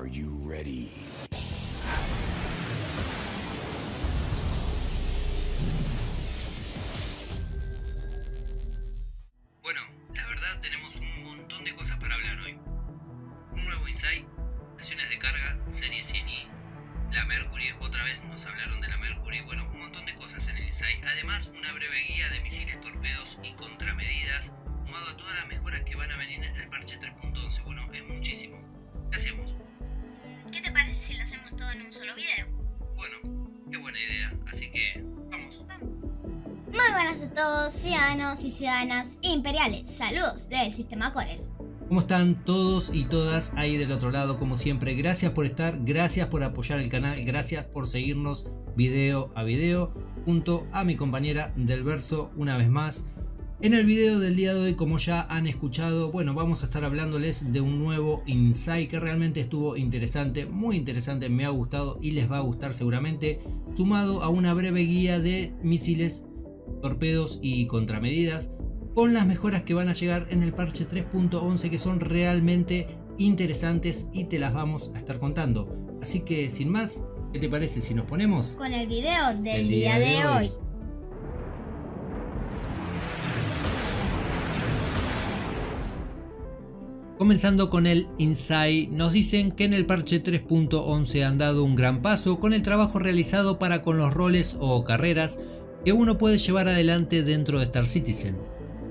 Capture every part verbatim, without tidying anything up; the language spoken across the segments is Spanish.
Are you ready? Bueno, la verdad tenemos un montón de cosas para hablar hoy. Un nuevo insight, estaciones de carga, Serie cien i, la Mercury, otra vez nos hablaron de la Mercury, bueno, un montón de cosas en el insight. Además, una breve guía de misiles, torpedos y contramedidas, sumado a todas las mejoras que van a venir en el parche tres punto once, bueno, es muchísimo. ¿Qué hacemos? ¿Qué te parece si lo hacemos todo en un solo video? Bueno, qué buena idea, así que vamos. Muy buenas a todos, ciudadanos y ciudadanas imperiales, saludos del sistema Corel. ¿Cómo están todos y todas ahí del otro lado? Como siempre, gracias por estar, gracias por apoyar el canal, gracias por seguirnos video a video, junto a mi compañera del verso una vez más. En el video del día de hoy, como ya han escuchado, bueno, vamos a estar hablándoles de un nuevo insight que realmente estuvo interesante, muy interesante, me ha gustado y les va a gustar seguramente, sumado a una breve guía de misiles, torpedos y contramedidas, con las mejoras que van a llegar en el parche tres punto once que son realmente interesantes y te las vamos a estar contando. Así que sin más, ¿qué te parece si nos ponemos con el video del, del día, día de, de hoy? hoy. Comenzando con el insight, nos dicen que en el parche tres punto once han dado un gran paso con el trabajo realizado para con los roles o carreras que uno puede llevar adelante dentro de Star Citizen.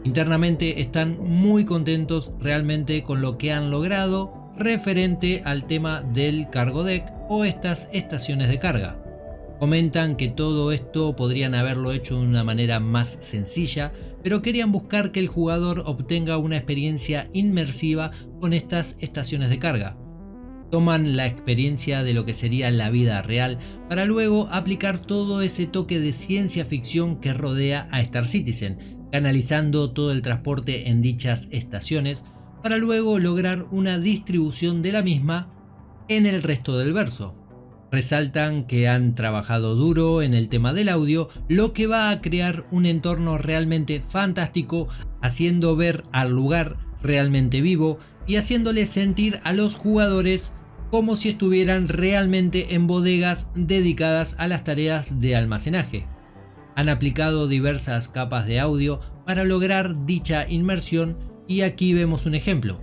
Internamente están muy contentos realmente con lo que han logrado referente al tema del cargo deck o estas estaciones de carga. Comentan que todo esto podrían haberlo hecho de una manera más sencilla, pero querían buscar que el jugador obtenga una experiencia inmersiva con estas estaciones de carga. Toman la experiencia de lo que sería la vida real para luego aplicar todo ese toque de ciencia ficción que rodea a Star Citizen, canalizando todo el transporte en dichas estaciones para luego lograr una distribución de la misma en el resto del verso. Resaltan que han trabajado duro en el tema del audio, lo que va a crear un entorno realmente fantástico, haciendo ver al lugar realmente vivo y haciéndole sentir a los jugadores como si estuvieran realmente en bodegas dedicadas a las tareas de almacenaje. Han aplicado diversas capas de audio para lograr dicha inmersión y aquí vemos un ejemplo.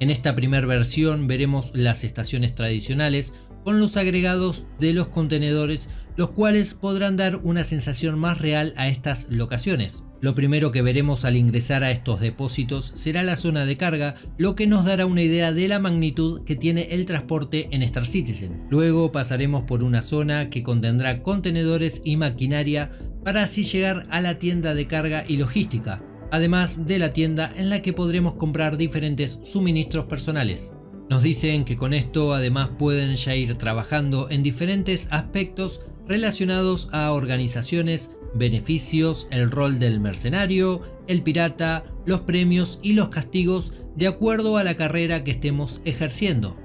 En esta primera versión veremos las estaciones tradicionales con los agregados de los contenedores, los cuales podrán dar una sensación más real a estas locaciones. Lo primero que veremos al ingresar a estos depósitos será la zona de carga, lo que nos dará una idea de la magnitud que tiene el transporte en Star Citizen. Luego pasaremos por una zona que contendrá contenedores y maquinaria para así llegar a la tienda de carga y logística, además de la tienda en la que podremos comprar diferentes suministros personales. Nos dicen que con esto además pueden ya ir trabajando en diferentes aspectos relacionados a organizaciones, beneficios, el rol del mercenario, el pirata, los premios y los castigos de acuerdo a la carrera que estemos ejerciendo.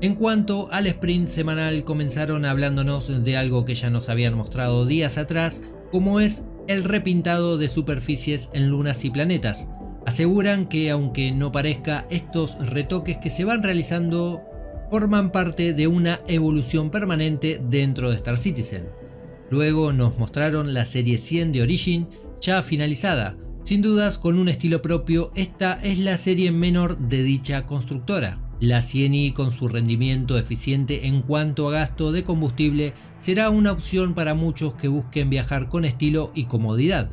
En cuanto al sprint semanal, comenzaron hablándonos de algo que ya nos habían mostrado días atrás, como es el repintado de superficies en lunas y planetas. Aseguran que aunque no parezca, estos retoques que se van realizando forman parte de una evolución permanente dentro de Star Citizen. Luego nos mostraron la serie cien de Origin ya finalizada. Sin dudas con un estilo propio, esta es la serie menor de dicha constructora. La cien i con su rendimiento eficiente en cuanto a gasto de combustible será una opción para muchos que busquen viajar con estilo y comodidad.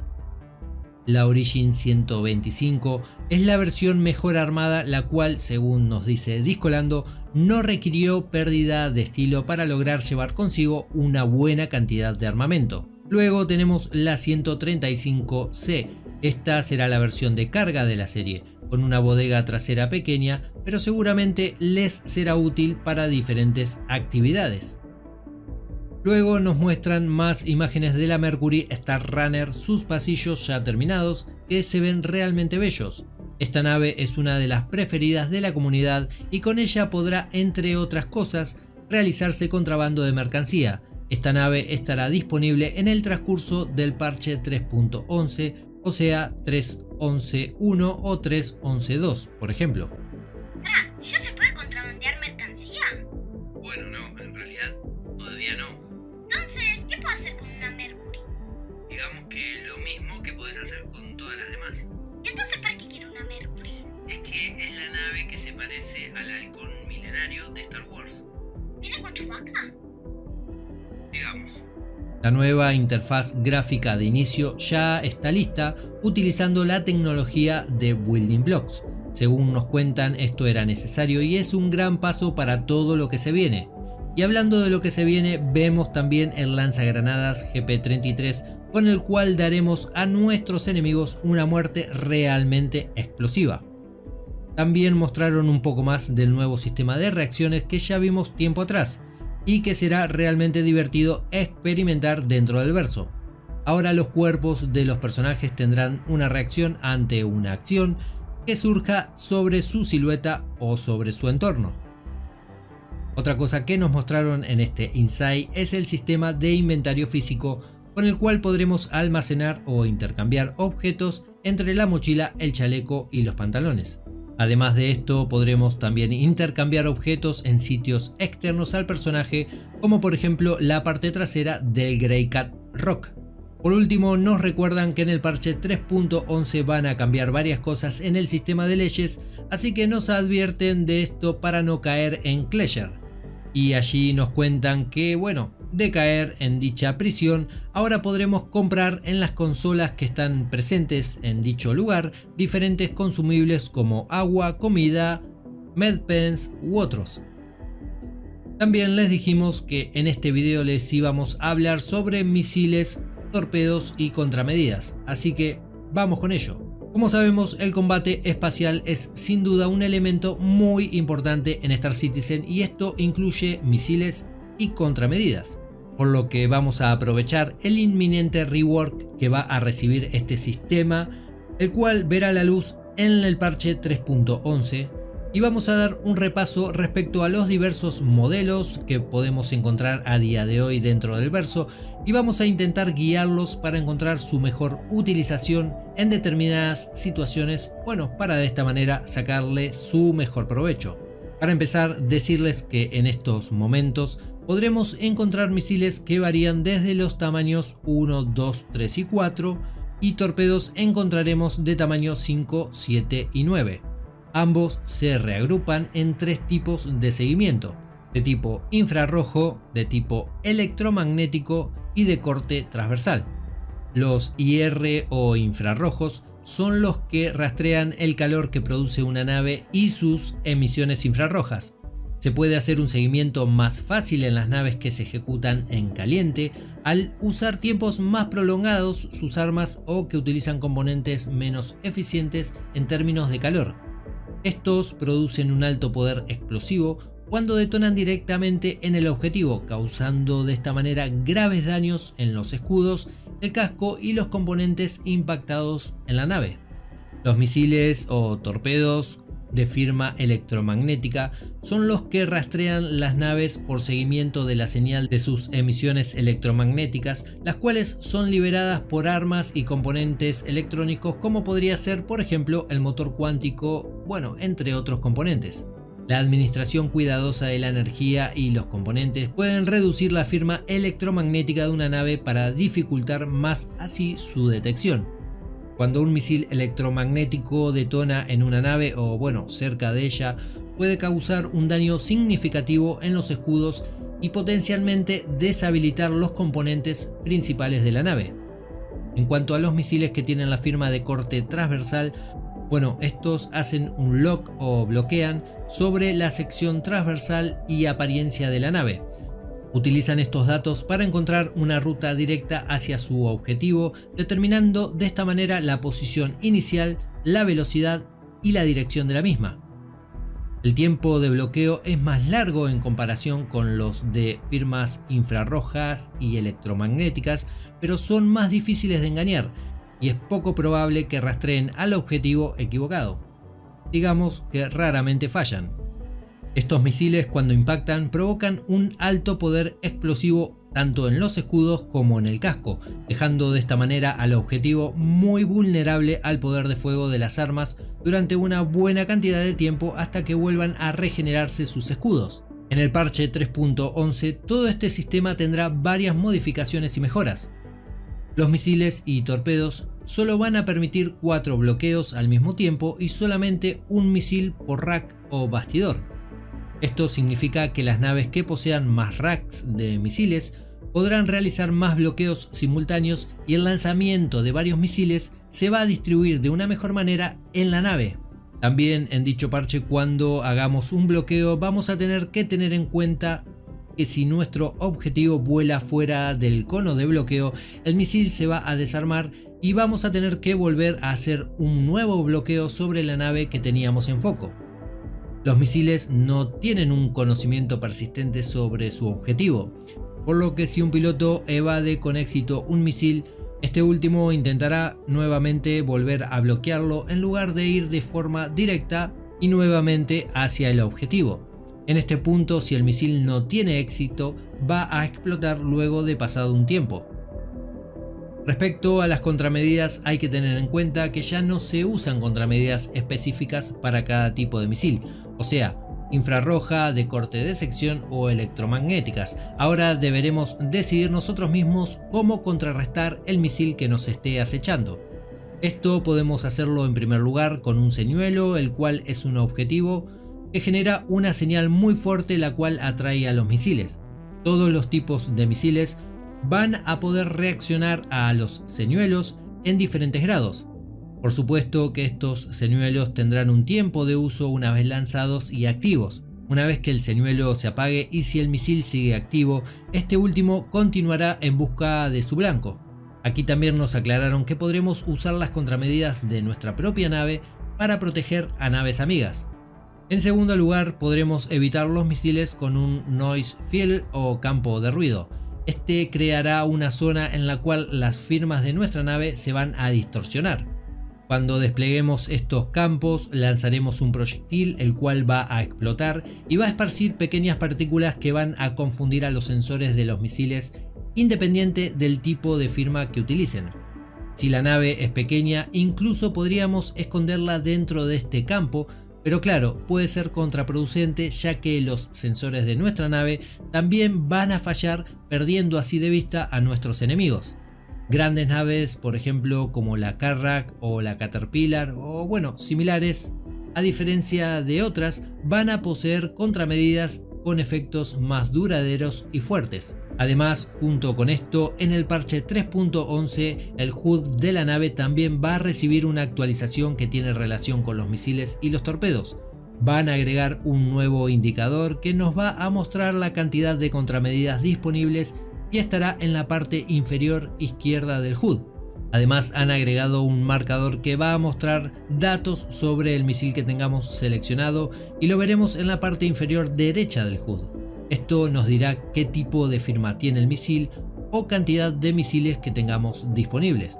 La Origin ciento veinticinco es la versión mejor armada, la cual, según nos dice Discolando, no requirió pérdida de estilo para lograr llevar consigo una buena cantidad de armamento. Luego tenemos la ciento treinta y cinco ce, esta será la versión de carga de la serie, con una bodega trasera pequeña, pero seguramente les será útil para diferentes actividades. Luego nos muestran más imágenes de la Mercury Star Runner, sus pasillos ya terminados, que se ven realmente bellos. Esta nave es una de las preferidas de la comunidad y con ella podrá, entre otras cosas, realizarse contrabando de mercancía. Esta nave estará disponible en el transcurso del parche tres punto once, o sea tres punto once punto uno o tres punto once punto dos, por ejemplo. Ah, ¿ya se puede contrabandear mercancía? Bueno, no, en realidad todavía no. Entonces, ¿qué puedo hacer con una Mercury? Digamos que lo mismo que podés hacer con todas las demás. Entonces, ¿para qué quiero una Mercury? Es que es la nave que se parece al halcón milenario de Star Wars. ¿Viene con Chewbacca? Digamos. La nueva interfaz gráfica de inicio ya está lista utilizando la tecnología de Building Blocks. Según nos cuentan, esto era necesario y es un gran paso para todo lo que se viene. Y hablando de lo que se viene, vemos también el lanzagranadas G P treinta y tres, con el cual daremos a nuestros enemigos una muerte realmente explosiva. También mostraron un poco más del nuevo sistema de reacciones que ya vimos tiempo atrás, y que será realmente divertido experimentar dentro del verso. Ahora los cuerpos de los personajes tendrán una reacción ante una acción que surja sobre su silueta o sobre su entorno. Otra cosa que nos mostraron en este insight es el sistema de inventario físico, con el cual podremos almacenar o intercambiar objetos entre la mochila, el chaleco y los pantalones. Además de esto, podremos también intercambiar objetos en sitios externos al personaje, como por ejemplo la parte trasera del Greycat Rock. Por último, nos recuerdan que en el parche tres punto once van a cambiar varias cosas en el sistema de leyes, así que nos advierten de esto para no caer en Cleisher. Y allí nos cuentan que, bueno, de caer en dicha prisión, ahora podremos comprar en las consolas que están presentes en dicho lugar diferentes consumibles como agua, comida, medpens u otros. También les dijimos que en este video les íbamos a hablar sobre misiles, torpedos y contramedidas, así que vamos con ello. Como sabemos, el combate espacial es sin duda un elemento muy importante en Star Citizen y esto incluye misiles y contramedidas, por lo que vamos a aprovechar el inminente rework que va a recibir este sistema, el cual verá la luz en el parche tres punto once, y vamos a dar un repaso respecto a los diversos modelos que podemos encontrar a día de hoy dentro del verso, y vamos a intentar guiarlos para encontrar su mejor utilización en determinadas situaciones, bueno, para de esta manera sacarle su mejor provecho. Para empezar, decirles que en estos momentos podremos encontrar misiles que varían desde los tamaños uno, dos, tres y cuatro, y torpedos encontraremos de tamaño cinco, siete y nueve. Ambos se reagrupan en tres tipos de seguimiento: de tipo infrarrojo, de tipo electromagnético y de corte transversal. Los I R o infrarrojos son los que rastrean el calor que produce una nave y sus emisiones infrarrojas. Se puede hacer un seguimiento más fácil en las naves que se ejecutan en caliente al usar tiempos más prolongados sus armas o que utilizan componentes menos eficientes en términos de calor. Estos producen un alto poder explosivo cuando detonan directamente en el objetivo, causando de esta manera graves daños en los escudos, el casco y los componentes impactados en la nave. Los misiles o torpedos de firma electromagnética son los que rastrean las naves por seguimiento de la señal de sus emisiones electromagnéticas, las cuales son liberadas por armas y componentes electrónicos, como podría ser por ejemplo el motor cuántico, bueno, entre otros componentes. La administración cuidadosa de la energía y los componentes pueden reducir la firma electromagnética de una nave para dificultar más así su detección. Cuando un misil electromagnético detona en una nave o, bueno, cerca de ella, puede causar un daño significativo en los escudos y potencialmente deshabilitar los componentes principales de la nave. En cuanto a los misiles que tienen la firma de corte transversal, bueno, estos hacen un lock o bloquean sobre la sección transversal y apariencia de la nave. Utilizan estos datos para encontrar una ruta directa hacia su objetivo, determinando de esta manera la posición inicial, la velocidad y la dirección de la misma. El tiempo de bloqueo es más largo en comparación con los de firmas infrarrojas y electromagnéticas, pero son más difíciles de engañar, y es poco probable que rastreen al objetivo equivocado. digamos que raramente fallan. Estos misiles, cuando impactan, provocan un alto poder explosivo tanto en los escudos como en el casco, dejando de esta manera al objetivo muy vulnerable al poder de fuego de las armas durante una buena cantidad de tiempo hasta que vuelvan a regenerarse sus escudos. En el parche tres punto once, todo este sistema tendrá varias modificaciones y mejoras. Los misiles y torpedos solo van a permitir cuatro bloqueos al mismo tiempo y solamente un misil por rack o bastidor. Esto significa que las naves que posean más racks de misiles podrán realizar más bloqueos simultáneos y el lanzamiento de varios misiles se va a distribuir de una mejor manera en la nave. También en dicho parche, cuando hagamos un bloqueo vamos a tener que tener en cuenta que si nuestro objetivo vuela fuera del cono de bloqueo, el misil se va a desarmar y vamos a tener que volver a hacer un nuevo bloqueo sobre la nave que teníamos en foco. Los misiles no tienen un conocimiento persistente sobre su objetivo, por lo que si un piloto evade con éxito un misil, este último intentará nuevamente volver a bloquearlo en lugar de ir de forma directa y nuevamente hacia el objetivo. En este punto, si el misil no tiene éxito, va a explotar luego de pasado un tiempo. Respecto a las contramedidas, hay que tener en cuenta que ya no se usan contramedidas específicas para cada tipo de misil, o sea, infrarroja, de corte de sección o electromagnéticas. Ahora deberemos decidir nosotros mismos cómo contrarrestar el misil que nos esté acechando. Esto podemos hacerlo en primer lugar con un señuelo, el cual es un objetivo que genera una señal muy fuerte la cual atrae a los misiles. Todos los tipos de misiles van a poder reaccionar a los señuelos en diferentes grados. Por supuesto que estos señuelos tendrán un tiempo de uso una vez lanzados y activos. Una vez que el señuelo se apague y si el misil sigue activo, este último continuará en busca de su blanco. Aquí también nos aclararon que podremos usar las contramedidas de nuestra propia nave para proteger a naves amigas. En segundo lugar, podremos evitar los misiles con un noise field o campo de ruido. Este creará una zona en la cual las firmas de nuestra nave se van a distorsionar. Cuando despleguemos estos campos, lanzaremos un proyectil el cual va a explotar y va a esparcir pequeñas partículas que van a confundir a los sensores de los misiles, independiente del tipo de firma que utilicen. Si la nave es pequeña, incluso podríamos esconderla dentro de este campo, pero claro, puede ser contraproducente ya que los sensores de nuestra nave también van a fallar, perdiendo así de vista a nuestros enemigos. Grandes naves, por ejemplo, como la Carrack o la Caterpillar o bueno, similares, a diferencia de otras, van a poseer contramedidas con efectos más duraderos y fuertes. Además, junto con esto, en el parche tres punto once, el H U D de la nave también va a recibir una actualización que tiene relación con los misiles y los torpedos. Van a agregar un nuevo indicador que nos va a mostrar la cantidad de contramedidas disponibles y estará en la parte inferior izquierda del H U D. Además, han agregado un marcador que va a mostrar datos sobre el misil que tengamos seleccionado y lo veremos en la parte inferior derecha del H U D. Esto nos dirá qué tipo de firma tiene el misil o cantidad de misiles que tengamos disponibles.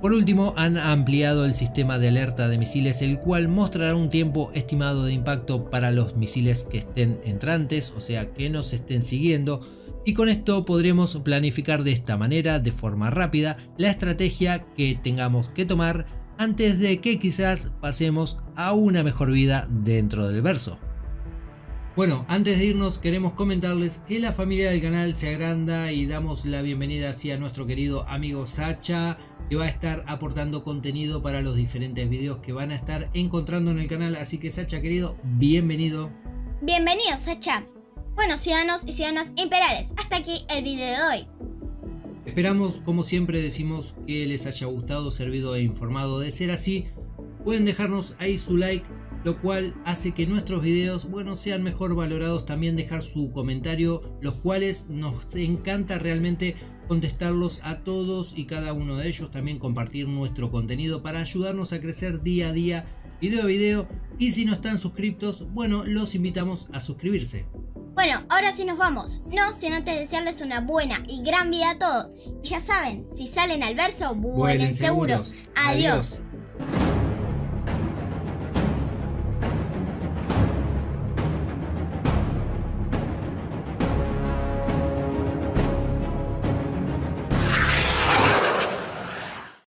Por último, han ampliado el sistema de alerta de misiles, el cual mostrará un tiempo estimado de impacto para los misiles que estén entrantes, o sea, que nos estén siguiendo, y con esto podremos planificar de esta manera, de forma rápida, la estrategia que tengamos que tomar antes de que quizás pasemos a una mejor vida dentro del verso. Bueno, antes de irnos queremos comentarles que la familia del canal se agranda y damos la bienvenida así a nuestro querido amigo Sacha, que va a estar aportando contenido para los diferentes videos que van a estar encontrando en el canal. Así que Sacha querido, bienvenido. Bienvenido Sacha. Bueno ciudadanos y ciudadanas imperiales, hasta aquí el video de hoy. Esperamos, como siempre decimos, que les haya gustado, servido e informado. De ser así, pueden dejarnos ahí su like, lo cual hace que nuestros videos, bueno, sean mejor valorados. También dejar su comentario, los cuales nos encanta realmente contestarlos a todos y cada uno de ellos. También compartir nuestro contenido para ayudarnos a crecer día a día, video a video. Y si no están suscriptos, bueno, los invitamos a suscribirse. Bueno, ahora sí nos vamos, no sin antes desearles una buena y gran vida a todos. Y ya saben, si salen al verso, vuelen seguros. Adiós. Adiós.